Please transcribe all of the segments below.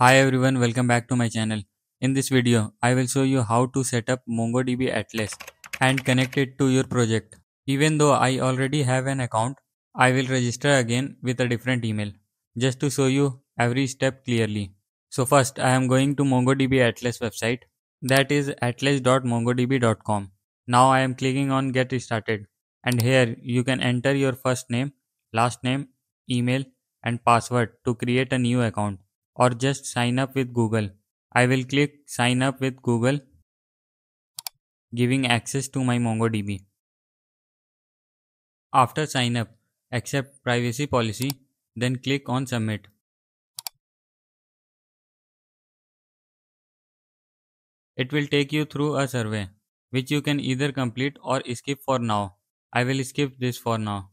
Hi everyone, welcome back to my channel. In this video, I will show you how to set up MongoDB Atlas and connect it to your project. Even though I already have an account, I will register again with a different email just to show you every step clearly. So first, I am going to MongoDB Atlas website, that is atlas.mongodb.com. Now I am clicking on Get Started and here you can enter your first name, last name, email and password to create a new account. Or just sign up with Google. I will click sign up with Google, giving access to my MongoDB. After sign up, accept privacy policy, then click on submit. It will take you through a survey, which you can either complete or skip for now. I will skip this for now.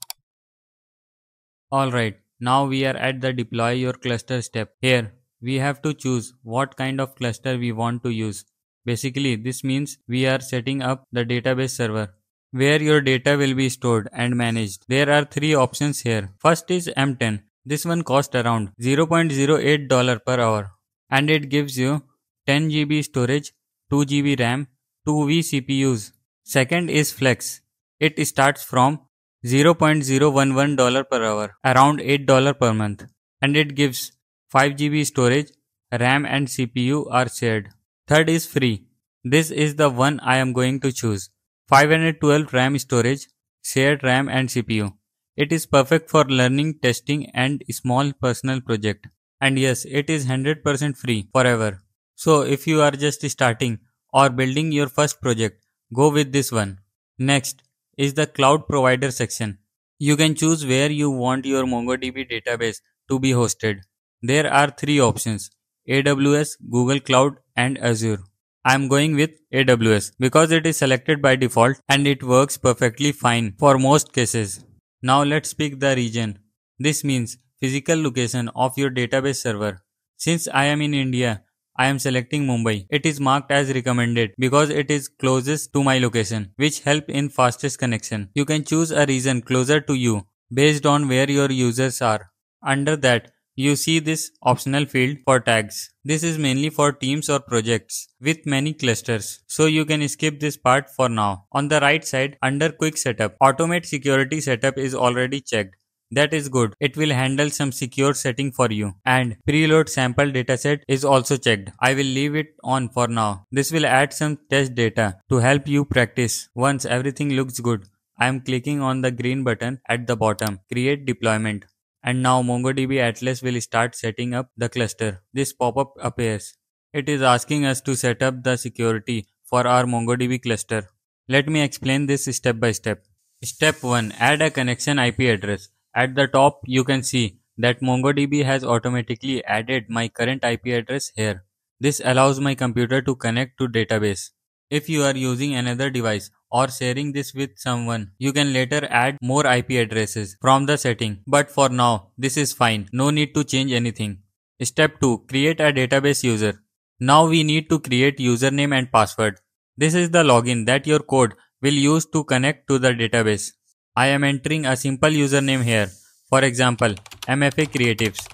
Alright. Now we are at the deploy your cluster step. Here we have to choose what kind of cluster we want to use. Basically this means we are setting up the database server where your data will be stored and managed. There are three options here. First is M10. This one costs around $0.08 per hour and it gives you 10 GB storage, 2 GB RAM, 2V CPUs. Second is Flex. It starts from $0.011 per hour, around $8 per month, and it gives 5 GB storage, RAM and CPU are shared. Third is free. This is the one I am going to choose. 512 RAM storage, shared RAM and CPU. It is perfect for learning, testing and small personal project. And yes, it is 100% free forever. So if you are just starting or building your first project, go with this one. Next is the cloud provider section. You can choose where you want your MongoDB database to be hosted. There are three options: AWS, Google Cloud and Azure. I am going with AWS because it is selected by default and it works perfectly fine for most cases. Now let's pick the region. This means physical location of your database server. Since I am in India, I am selecting Mumbai. It is marked as recommended because it is closest to my location, which help in fastest connection. You can choose a region closer to you based on where your users are. Under that, you see this optional field for tags. This is mainly for teams or projects with many clusters, so you can skip this part for now. On the right side, under Quick Setup, Automate Security Setup is already checked. That is good. It will handle some secure setting for you. And preload sample dataset is also checked. I will leave it on for now. This will add some test data to help you practice. Once everything looks good, I am clicking on the green button at the bottom, create deployment. And now MongoDB Atlas will start setting up the cluster. This pop-up appears. It is asking us to set up the security for our MongoDB cluster. Let me explain this step by step. Step 1. Add a connection IP address. At the top, you can see that MongoDB has automatically added my current IP address here. This allows my computer to connect to database. If you are using another device or sharing this with someone, you can later add more IP addresses from the setting. But for now, this is fine. No need to change anything. Step 2. Create a database user. Now we need to create username and password. This is the login that your code will use to connect to the database. I am entering a simple username here, for example, MFA Creatives.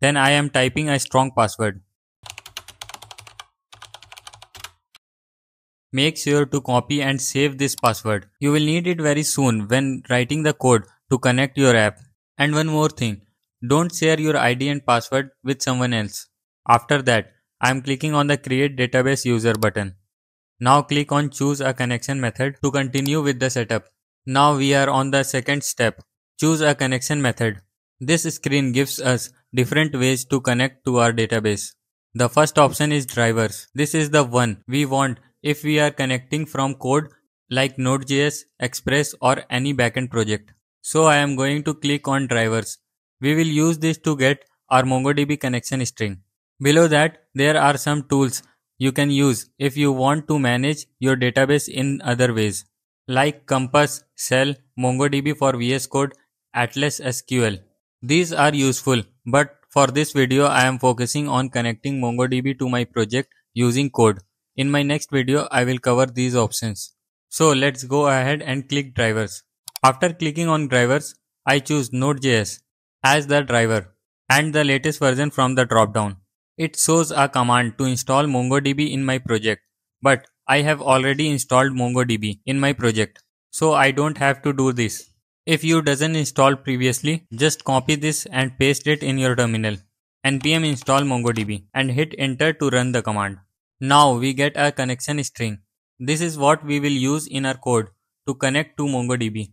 Then I am typing a strong password. Make sure to copy and save this password. You will need it very soon when writing the code to connect your app. And one more thing, don't share your ID and password with someone else. After that, I am clicking on the Create Database User button. Now click on Choose a Connection Method to continue with the setup. Now we are on the second step, Choose a Connection Method. This screen gives us different ways to connect to our database. The first option is drivers. This is the one we want if we are connecting from code like Node.js, Express or any backend project. So I am going to click on drivers. We will use this to get our MongoDB connection string. Below that, there are some tools you can use if you want to manage your database in other ways, like Compass, Cell, MongoDB for VS Code, Atlas SQL. These are useful, but for this video I am focusing on connecting MongoDB to my project using code. In my next video I will cover these options. So let's go ahead and click drivers. After clicking on drivers, I choose Node.js as the driver. and the latest version from the dropdown. It shows a command to install MongoDB in my project, but I have already installed MongoDB in my project, so I don't have to do this. If you doesn't install previously, just copy this and paste it in your terminal. Npm install MongoDB and hit enter to run the command. Now we get a connection string. This is what we will use in our code to connect to MongoDB.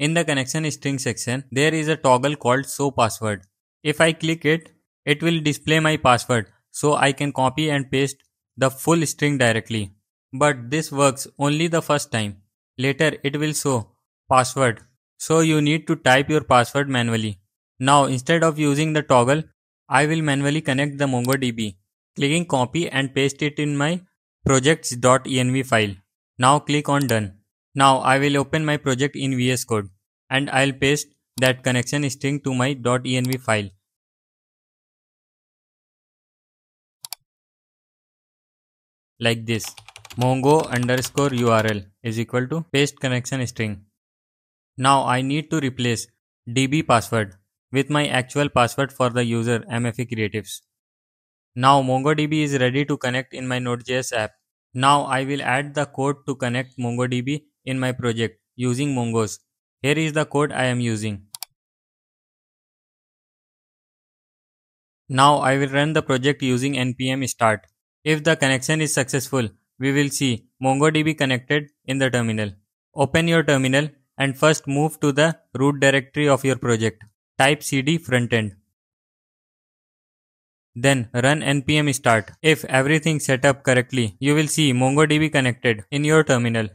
In the connection string section, there is a toggle called show password. If I click it, it will display my password, so I can copy and paste the full string directly. But this works only the first time. Later it will show password. So you need to type your password manually. Now instead of using the toggle, I will manually connect the MongoDB. Clicking copy and paste it in my projects.env file. Now click on done. Now I will open my project in VS Code and I'll paste that connection string to my .env file. Like this, mongo_url is equal to paste connection string. Now I need to replace DB password with my actual password for the user MFA Creatives. Now MongoDB is ready to connect in my Node.js app. Now I will add the code to connect MongoDB in my project using Mongoose. Here is the code I am using. Now I will run the project using npm start. If the connection is successful, we will see MongoDB connected in the terminal. Open your terminal and first move to the root directory of your project. Type cd frontend. Then run npm start. If everything set up correctly, you will see MongoDB connected in your terminal.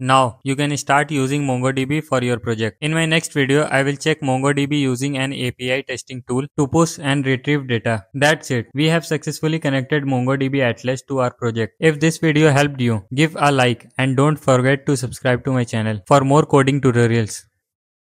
Now you can start using MongoDB for your project. In my next video, I will check MongoDB using an API testing tool to push and retrieve data. That's it. We have successfully connected MongoDB Atlas to our project. If this video helped you, give a like and don't forget to subscribe to my channel for more coding tutorials.